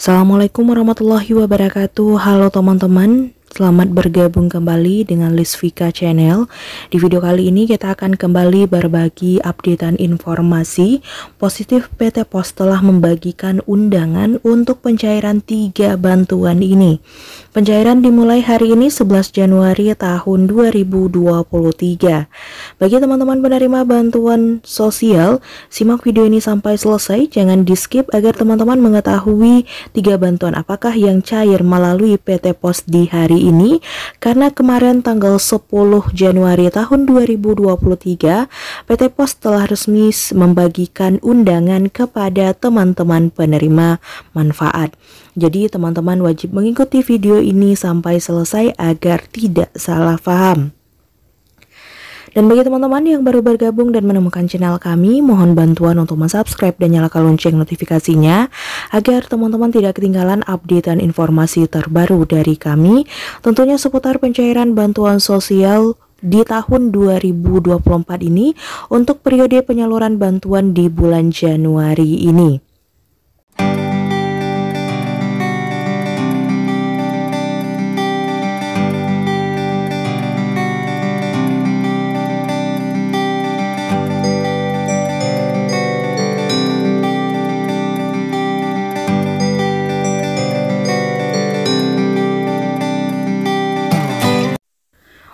Assalamualaikum warahmatullahi wabarakatuh. Halo teman-teman, selamat bergabung kembali dengan Lisvika Channel. Di video kali ini kita akan kembali berbagi updatean informasi positif. PT Pos telah membagikan undangan untuk pencairan 3 bantuan ini. Pencairan dimulai hari ini 11 Januari tahun 2023. Bagi teman-teman penerima bantuan sosial, simak video ini sampai selesai, jangan di skip agar teman-teman mengetahui 3 bantuan apakah yang cair melalui PT Pos di hari ini, karena kemarin tanggal 10 Januari tahun 2023 PT Pos telah resmi membagikan undangan kepada teman-teman penerima manfaat. Jadi teman-teman wajib mengikuti video ini sampai selesai agar tidak salah paham. Dan bagi teman-teman yang baru bergabung dan menemukan channel kami, mohon bantuan untuk mensubscribe dan nyalakan lonceng notifikasinya agar teman-teman tidak ketinggalan update dan informasi terbaru dari kami, tentunya seputar pencairan bantuan sosial di tahun 2024 ini untuk periode penyaluran bantuan di bulan Januari ini.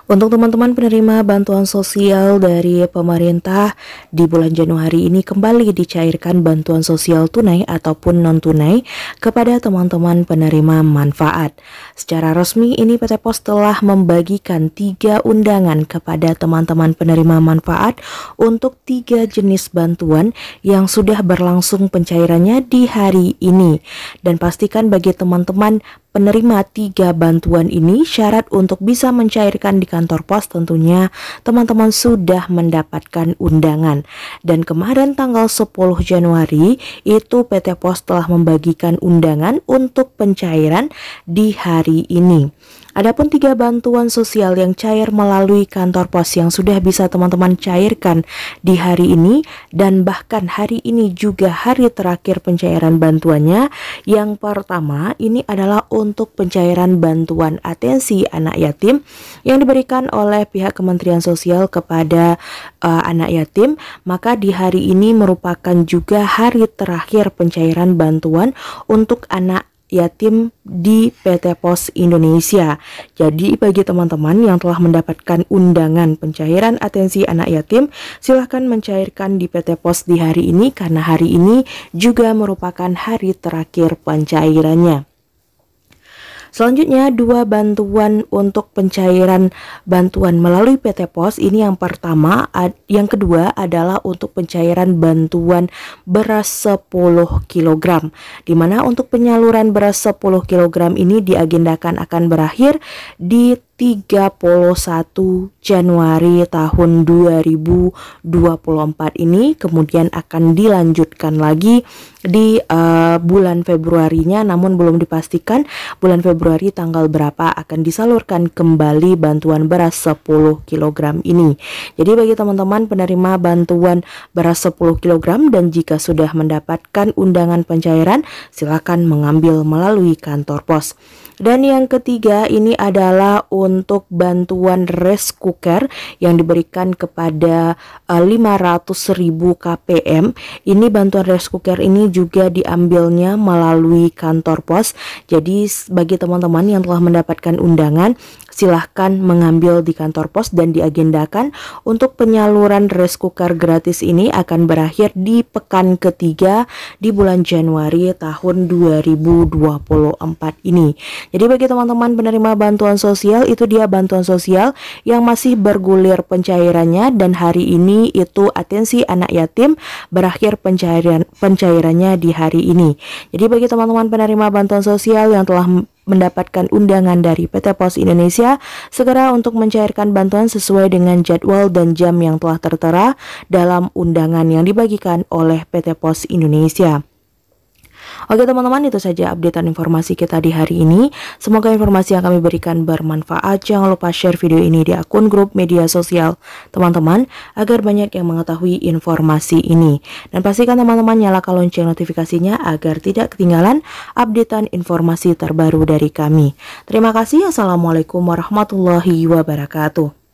Untuk teman-teman penerima bantuan sosial dari pemerintah di bulan Januari ini kembali dicairkan bantuan sosial tunai ataupun non-tunai kepada teman-teman penerima manfaat. Secara resmi ini PT Pos telah membagikan 3 undangan kepada teman-teman penerima manfaat untuk 3 jenis bantuan yang sudah berlangsung pencairannya di hari ini. Dan pastikan bagi teman-teman penerima 3 bantuan ini, syarat untuk bisa mencairkan di kantor pos tentunya teman-teman sudah mendapatkan undangan. Dan kemarin tanggal 10 Januari itu PT Pos telah membagikan undangan untuk pencairan di hari ini. Adapun 3 bantuan sosial yang cair melalui kantor pos yang sudah bisa teman-teman cairkan di hari ini, dan bahkan hari ini juga hari terakhir pencairan bantuannya. Yang pertama ini adalah untuk pencairan bantuan atensi anak yatim yang diberikan oleh pihak Kementerian Sosial kepada anak yatim. Maka di hari ini merupakan juga hari terakhir pencairan bantuan untuk anak yatim di PT Pos Indonesia. Jadi bagi teman-teman yang telah mendapatkan undangan pencairan atensi anak yatim, silahkan mencairkan di PT Pos di hari ini, karena hari ini juga merupakan hari terakhir pencairannya. Selanjutnya 2 bantuan untuk pencairan bantuan melalui PT Pos ini, yang pertama, yang kedua adalah untuk pencairan bantuan beras 10 kg, dimana untuk penyaluran beras 10 kg ini diagendakan akan berakhir di 31 Januari tahun 2024 ini, kemudian akan dilanjutkan lagi di bulan Februarinya, namun belum dipastikan bulan Februari tanggal berapa akan disalurkan kembali bantuan beras 10 kg ini. Jadi bagi teman-teman penerima bantuan beras 10 kg dan jika sudah mendapatkan undangan pencairan, silakan mengambil melalui kantor pos. Dan yang ketiga ini adalah untuk bantuan rice cooker yang diberikan kepada 500.000 KPM. Ini bantuan rice cooker ini juga diambilnya melalui kantor pos. Jadi bagi teman-teman yang telah mendapatkan undangan, silahkan mengambil di kantor pos dan diagendakan untuk penyaluran rice cooker gratis ini akan berakhir di pekan ketiga di bulan Januari tahun 2024 ini. Jadi bagi teman-teman penerima bantuan sosial, itu dia bantuan sosial yang masih bergulir pencairannya, dan hari ini itu atensi anak yatim berakhir pencairannya di hari ini. Jadi bagi teman-teman penerima bantuan sosial yang telah mendapatkan undangan dari PT Pos Indonesia, segera untuk mencairkan bantuan sesuai dengan jadwal dan jam yang telah tertera dalam undangan yang dibagikan oleh PT Pos Indonesia. Oke teman-teman, itu saja updatean informasi kita di hari ini. Semoga informasi yang kami berikan bermanfaat. Jangan lupa share video ini di akun grup media sosial teman-teman, agar banyak yang mengetahui informasi ini. Dan pastikan teman-teman nyalakan lonceng notifikasinya agar tidak ketinggalan updatean informasi terbaru dari kami. Terima kasih. Assalamualaikum warahmatullahi wabarakatuh.